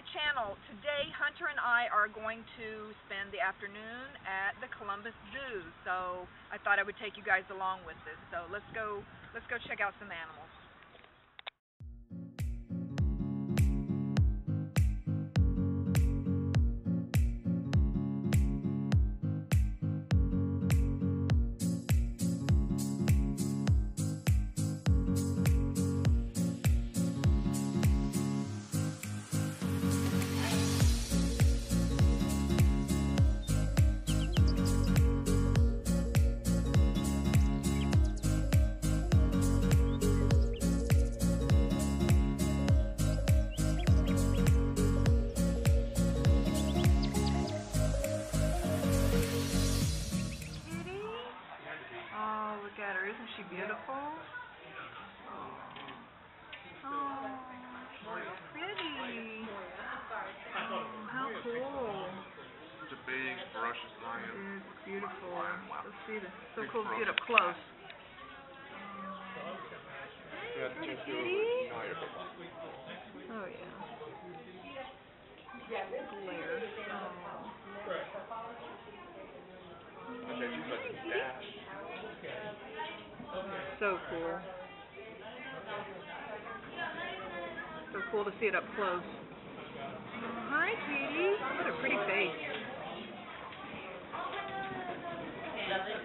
my channel. Today Hunter and I are going to spend the afternoon at the Columbus Zoo, so I thought I would take you guys along with this. So let's go check out some animals. Isn't she beautiful? Oh, pretty. Oh, how cool. It's a big, ferocious lion. It's beautiful. Let's see this. It's so cool to get up close. Hey, kitty. Oh, yeah. Glare. Oh. Okay, she's like a dash. So cool. So cool to see it up close. Hi, Katie. What a pretty face. That's a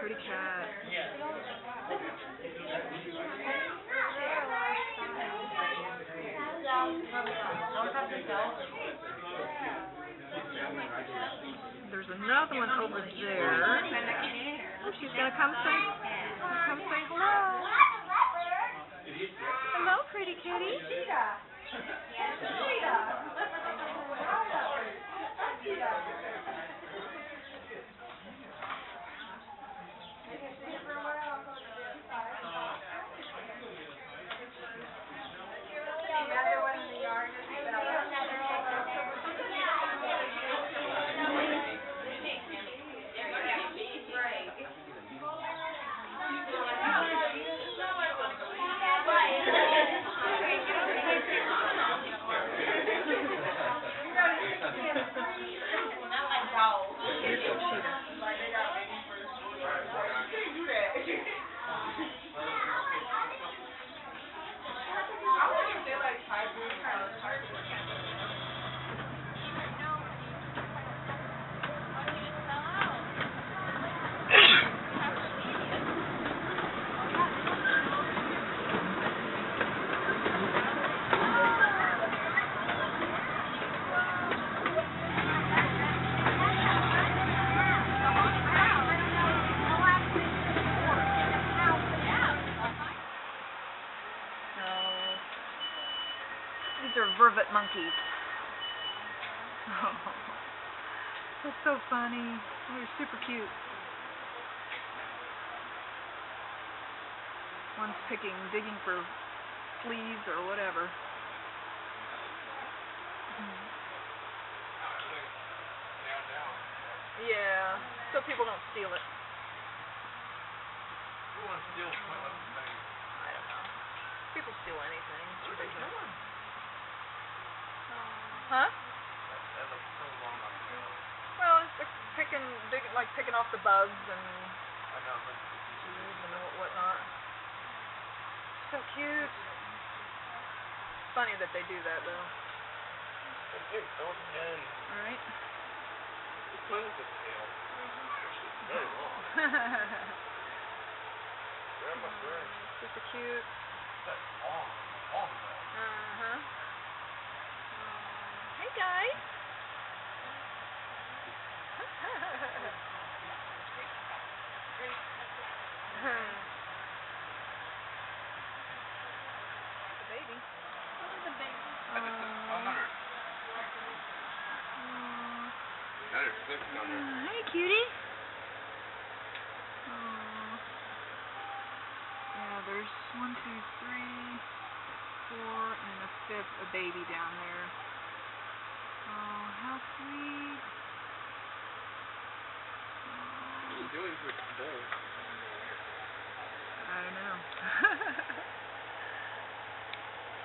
pretty cat. There's another one over there. Oh, she's gonna come say hello. Hello, pretty kitty. These are vervet monkeys. Oh, that's so funny. They're super cute. One's digging for fleas or whatever. Yeah, so people don't steal it. Who wants to steal pointless things? I don't know. People steal anything. It's ridiculous. Huh? Well, it's picking off the bugs and cheese and whatnot. So cute. It's funny that they do that, though. Alright. Super cute. That's long though. Uh-huh. Hey guys! The baby. The baby. Hey cutie! Yeah, there's 1, 2, 3, 4, and then a fifth, a baby down there. Oh, how sweet. What are you doing with the bowl? I don't know.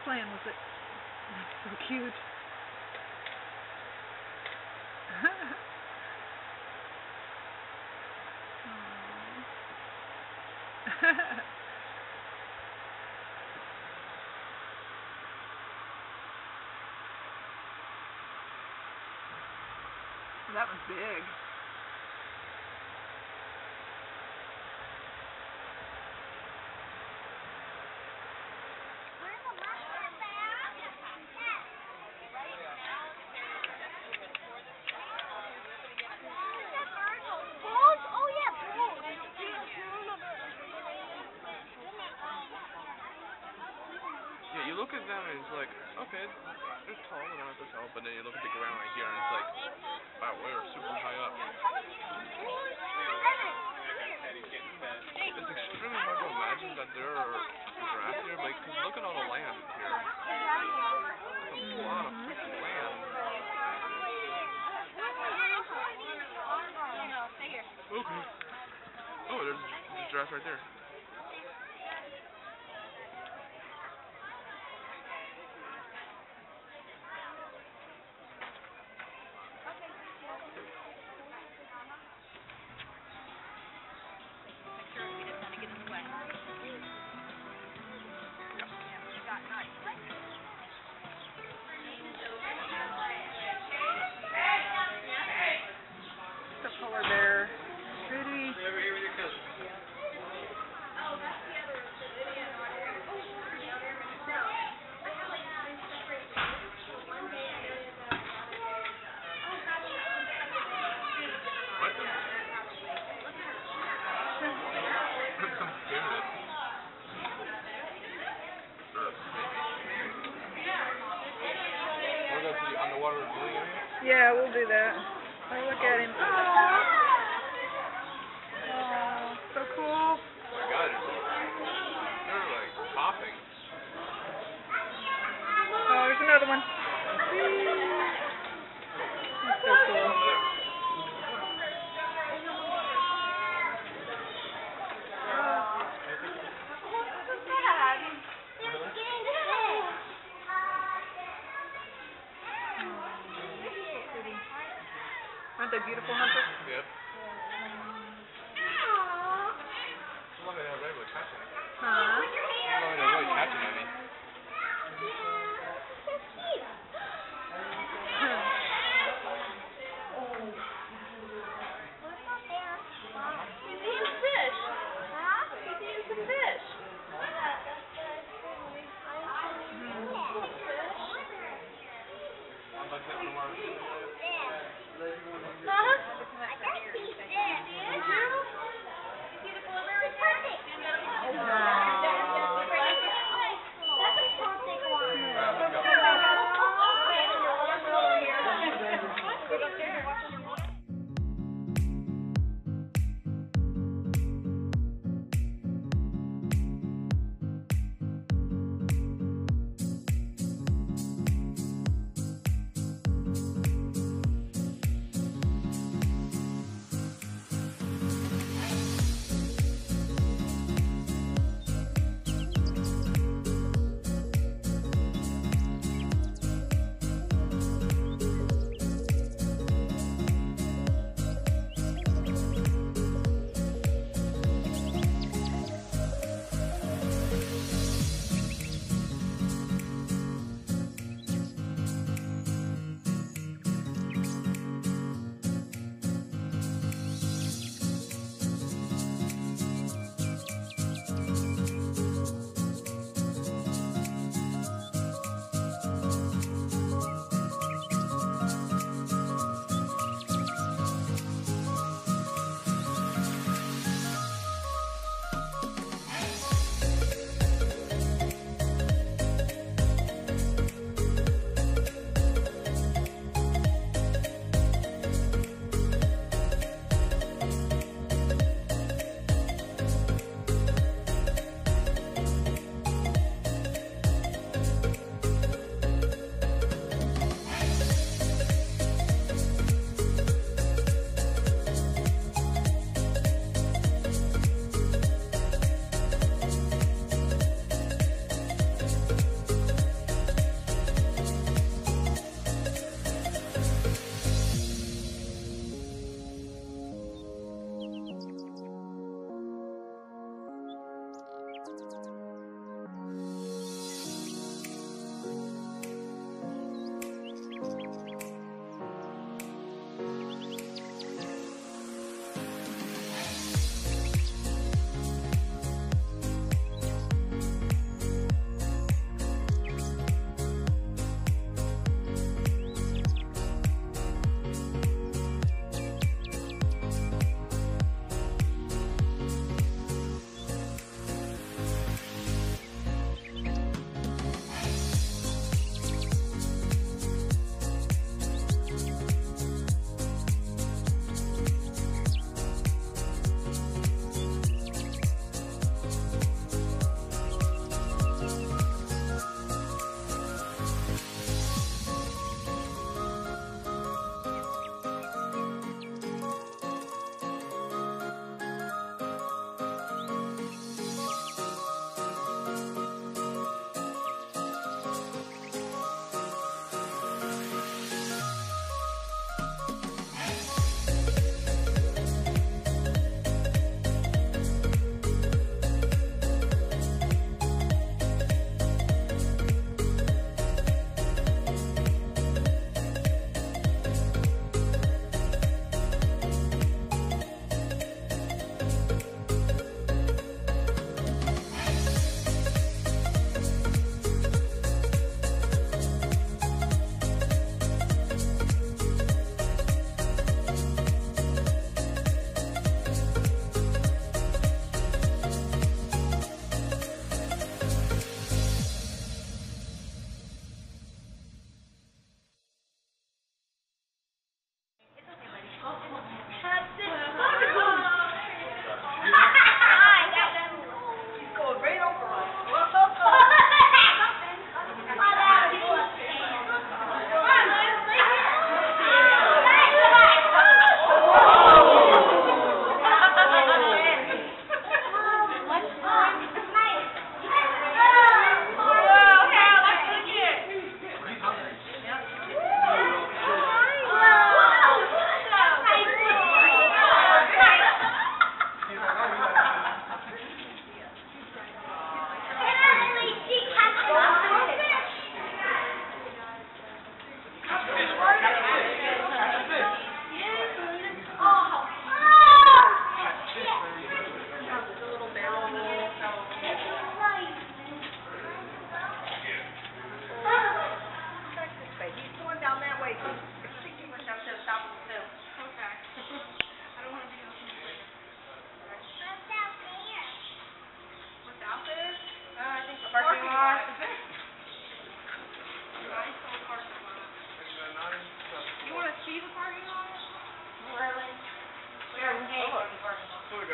Playing with it. That's so cute. That was big. You look at them and it's like, okay, they're tall, they don't have to tell, but then you look at the ground right here and it's like, wow, we're super high up. It's extremely hard to imagine that there are grass here, but because look at all the land here. It's a lot of freaking land. Okay. Oh, there's a giraffe right there. Yeah, we'll do that. Oh, look at him. Aww. Aww, so cool. Oh my God, they're like popping. Oh, there's another one. That's so cool. Aren't they beautiful, Hunter? Yep. Look at that regular catching. Huh? Look at that regular catching, I mean. Wow.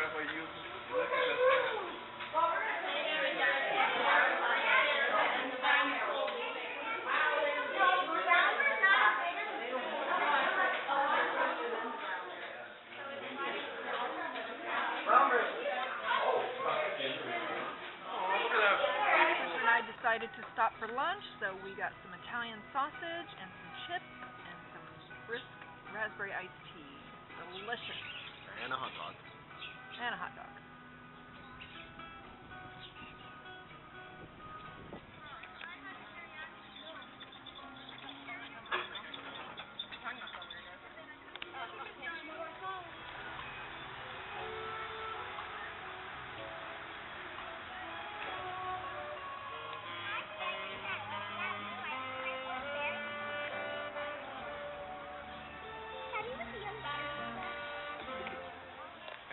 I decided to stop for lunch, so we got some Italian sausage and some chips and some brisk raspberry iced tea. Delicious. And a hot dog. And a hot dog.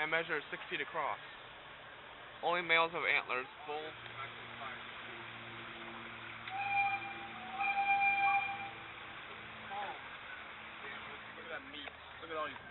And measures 6 feet across. Only males have antlers, full. Look at that meat. Look at all these muscles.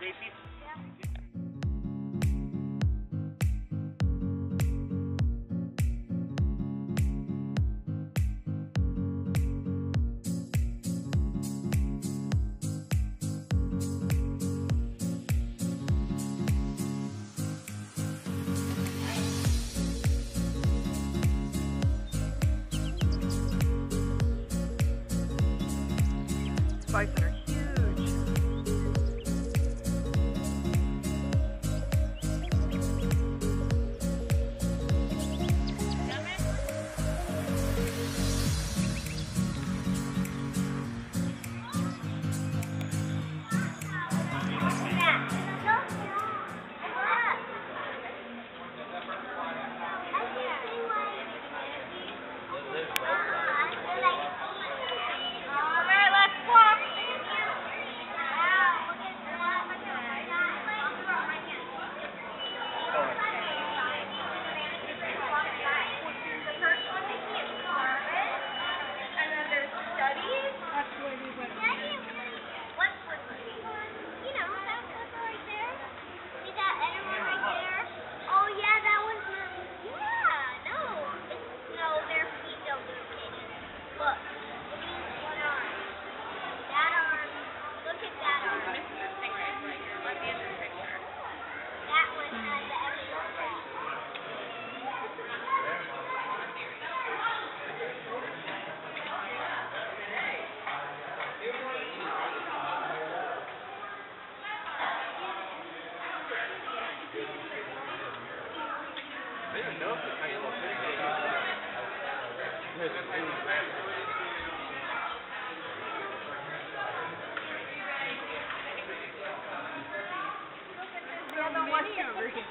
Gracie? Bison are huge.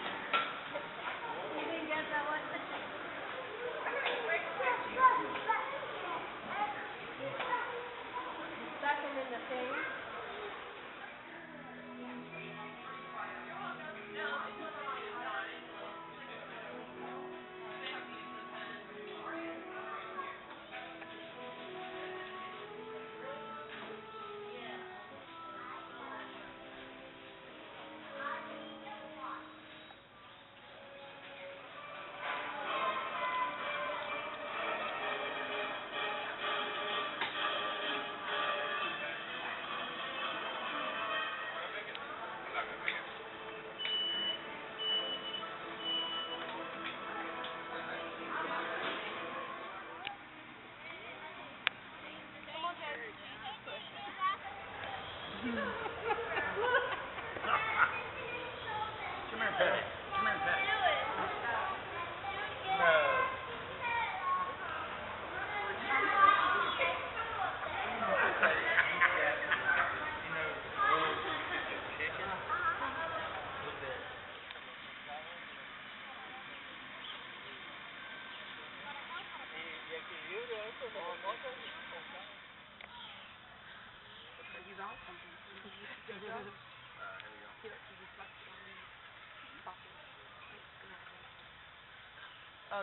Oh,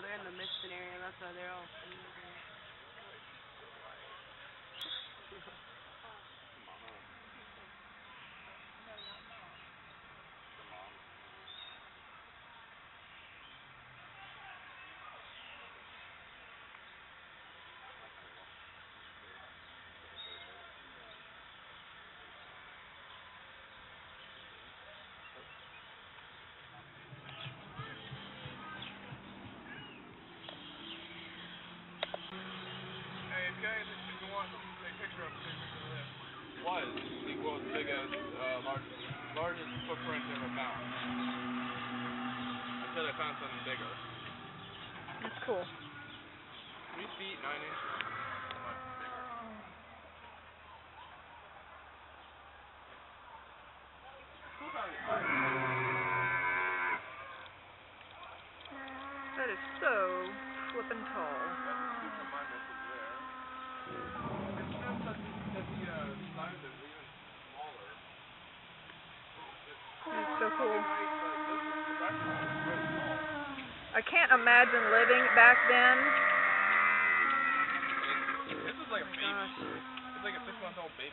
they're in the mission area, that's why they're all in the area. Was equal to the biggest, largest footprint ever found. Until I found something bigger. That's cool. 3 feet 9 inches. Much bigger. That is so flippin' tall. So cool. I can't imagine living back then. This is like a baby. Gosh. It's like a 6-month-old baby.